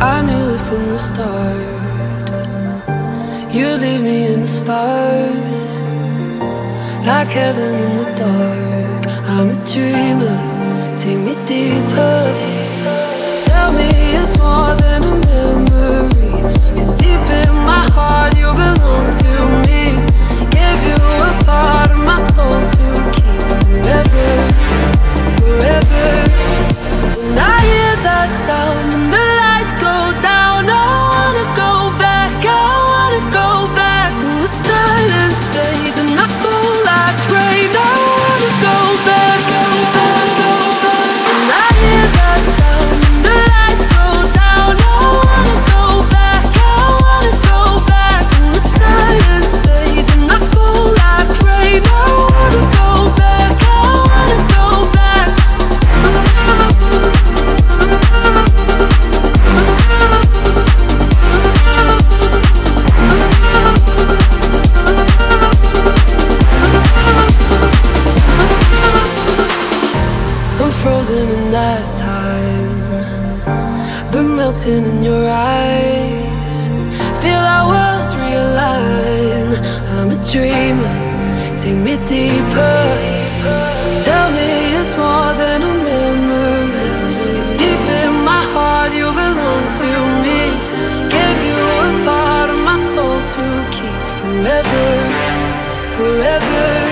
I knew it from the start. You leave me in the stars, like heaven in the dark. I'm a dreamer, take me deeper. Tell me it's more than a memory, 'cause deep in my heart you belong to me. Gave you a part of my soul to keep forever, forever. When I hear that sound and the lights go down, I wanna go back, I wanna go back. When the silence fades and I fall like rain, I wanna go back, go back, go back. When I hear that sound and the lights go down, I wanna go back, I wanna go back. When the silence fades and I fall like rain, I wanna go back, I wanna go back. Frozen in that time, been melting in your eyes. Feel our worlds realign. I'm a dreamer, take me deeper. Tell me it's more than a memory, 'cause deep in my heart you belong to me. Gave you a part of my soul to keep forever, forever.